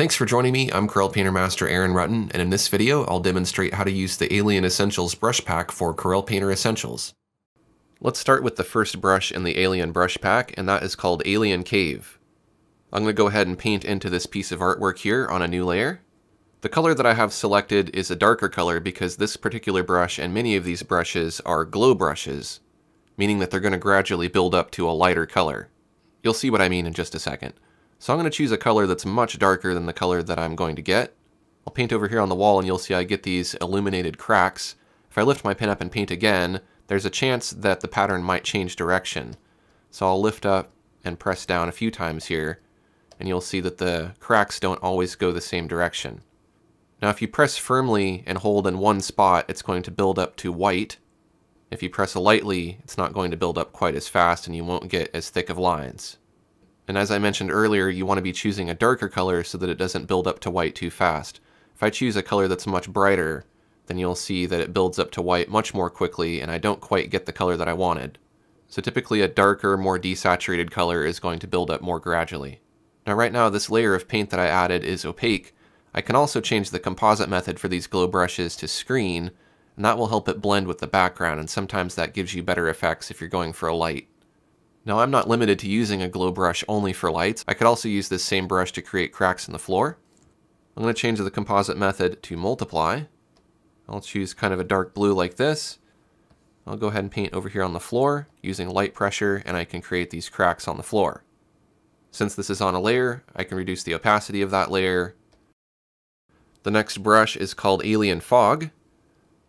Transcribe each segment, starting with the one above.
Thanks for joining me, I'm Corel Painter Master Aaron Rutten, and in this video I'll demonstrate how to use the Alien Essentials Brush Pack for Corel Painter Essentials. Let's start with the first brush in the Alien Brush Pack, and that is called Alien Cave. I'm going to go ahead and paint into this piece of artwork here on a new layer. The color that I have selected is a darker color because this particular brush and many of these brushes are glow brushes, meaning that they're going to gradually build up to a lighter color. You'll see what I mean in just a second. So I'm going to choose a color that's much darker than the color that I'm going to get. I'll paint over here on the wall and you'll see I get these illuminated cracks. If I lift my pen up and paint again, there's a chance that the pattern might change direction. So I'll lift up and press down a few times here, and you'll see that the cracks don't always go the same direction. Now if you press firmly and hold in one spot, it's going to build up to white. If you press lightly, it's not going to build up quite as fast and you won't get as thick of lines. And as I mentioned earlier, you want to be choosing a darker color so that it doesn't build up to white too fast. If I choose a color that's much brighter, then you'll see that it builds up to white much more quickly and I don't quite get the color that I wanted. So typically a darker, more desaturated color is going to build up more gradually. Now right now this layer of paint that I added is opaque. I can also change the composite method for these glow brushes to screen, and that will help it blend with the background, and sometimes that gives you better effects if you're going for a light. Now I'm not limited to using a glow brush only for lights. I could also use this same brush to create cracks in the floor. I'm going to change the composite method to multiply. I'll choose kind of a dark blue like this. I'll go ahead and paint over here on the floor using light pressure, and I can create these cracks on the floor. Since this is on a layer, I can reduce the opacity of that layer. The next brush is called Alien Fog.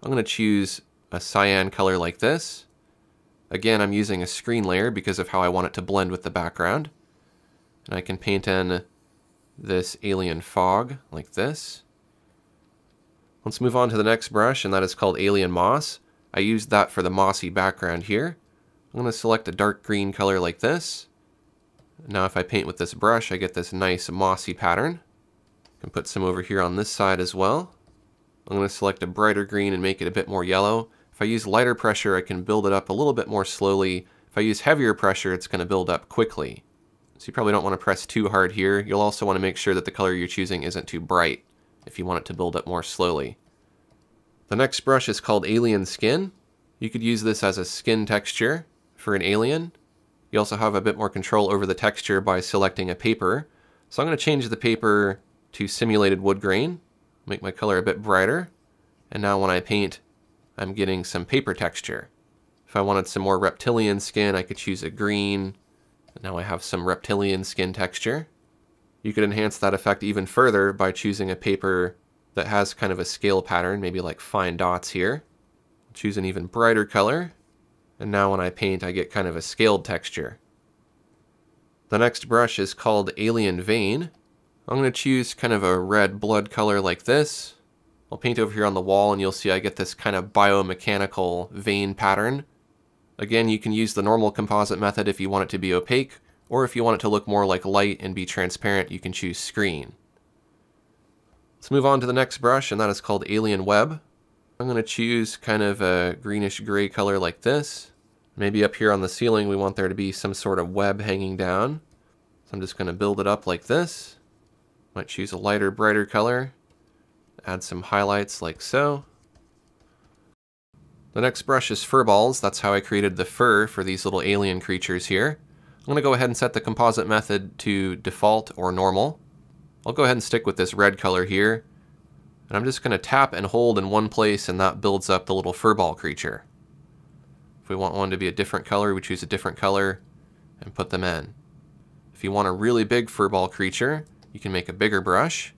I'm going to choose a cyan color like this. Again, I'm using a screen layer because of how I want it to blend with the background. And I can paint in this Alien Fog like this. Let's move on to the next brush, and that is called Alien Moss. I used that for the mossy background here. I'm going to select a dark green color like this. Now if I paint with this brush, I get this nice mossy pattern. I can put some over here on this side as well. I'm going to select a brighter green and make it a bit more yellow. If I use lighter pressure, I can build it up a little bit more slowly. If I use heavier pressure, it's going to build up quickly. So you probably don't want to press too hard here. You'll also want to make sure that the color you're choosing isn't too bright if you want it to build up more slowly. The next brush is called Alien Skin. You could use this as a skin texture for an alien. You also have a bit more control over the texture by selecting a paper. So I'm going to change the paper to simulated wood grain, make my color a bit brighter. And now when I paint, I'm getting some paper texture. If I wanted some more reptilian skin, I could choose a green. Now I have some reptilian skin texture. You could enhance that effect even further by choosing a paper that has kind of a scale pattern, maybe like fine dots here. Choose an even brighter color. And now when I paint, I get kind of a scaled texture. The next brush is called Alien Vein. I'm going to choose kind of a red blood color like this. I'll paint over here on the wall and you'll see I get this kind of biomechanical vein pattern. Again, you can use the normal composite method if you want it to be opaque, or if you want it to look more like light and be transparent, you can choose screen. Let's move on to the next brush, and that is called Alien Web. I'm going to choose kind of a greenish gray color like this. Maybe up here on the ceiling we want there to be some sort of web hanging down. So I'm just going to build it up like this. Might choose a lighter, brighter color. Add some highlights like so. The next brush is Furballs. That's how I created the fur for these little alien creatures here. I'm going to go ahead and set the composite method to default or normal. I'll go ahead and stick with this red color here. And I'm just going to tap and hold in one place, and that builds up the little furball creature. If we want one to be a different color, we choose a different color and put them in. If you want a really big furball creature, you can make a bigger brush.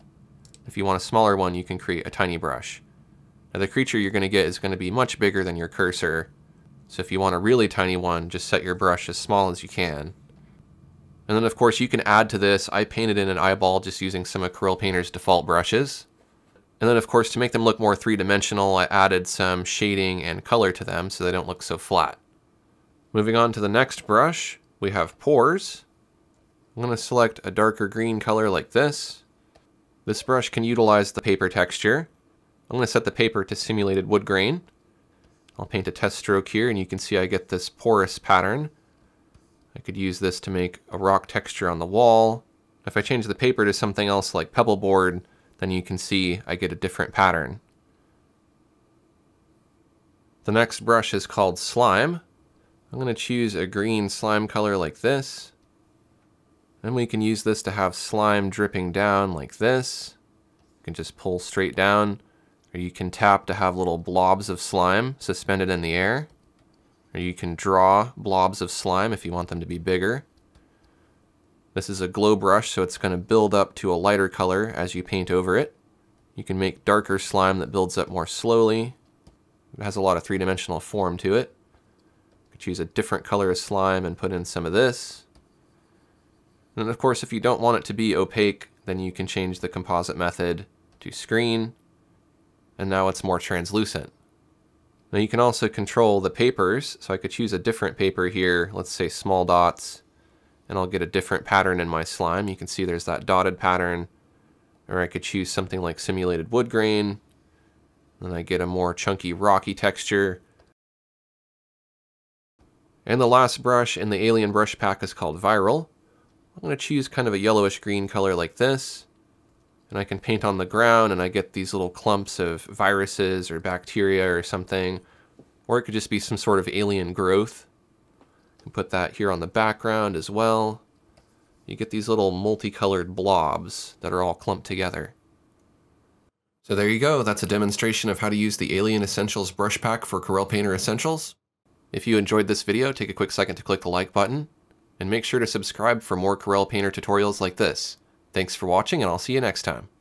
If you want a smaller one, you can create a tiny brush. Now the creature you're going to get is going to be much bigger than your cursor. So if you want a really tiny one, just set your brush as small as you can. And then of course you can add to this. I painted in an eyeball just using some of Corel Painter's default brushes. And then of course to make them look more three-dimensional, I added some shading and color to them so they don't look so flat. Moving on to the next brush, we have Pores. I'm going to select a darker green color like this. This brush can utilize the paper texture. I'm going to set the paper to simulated wood grain. I'll paint a test stroke here and you can see I get this porous pattern. I could use this to make a rock texture on the wall, If I change the paper to something else like pebble board, then you can see I get a different pattern. The next brush is called slime. I'm going to choose a green slime color like this. And we can use this to have slime dripping down like this. You can just pull straight down, or you can tap to have little blobs of slime suspended in the air, or you can draw blobs of slime if you want them to be bigger. This is a glow brush, so it's going to build up to a lighter color as you paint over it. You can make darker slime that builds up more slowly. It has a lot of three-dimensional form to it. You could choose a different color of slime and put in some of this. And of course, if you don't want it to be opaque, then you can change the composite method to screen, and now it's more translucent. Now you can also control the papers, so I could choose a different paper here, let's say small dots, and I'll get a different pattern in my slime. You can see there's that dotted pattern, or I could choose something like simulated wood grain, and I get a more chunky, rocky texture. And the last brush in the Alien brush pack is called Viral. I'm going to choose kind of a yellowish green color like this, and I can paint on the ground and I get these little clumps of viruses or bacteria or something, or it could just be some sort of alien growth. You can put that here on the background as well. You get these little multicolored blobs that are all clumped together. So there you go, that's a demonstration of how to use the Alien Essentials Brush Pack for Corel Painter Essentials. If you enjoyed this video, take a quick second to click the like button. And make sure to subscribe for more Corel Painter tutorials like this. Thanks for watching, and I'll see you next time.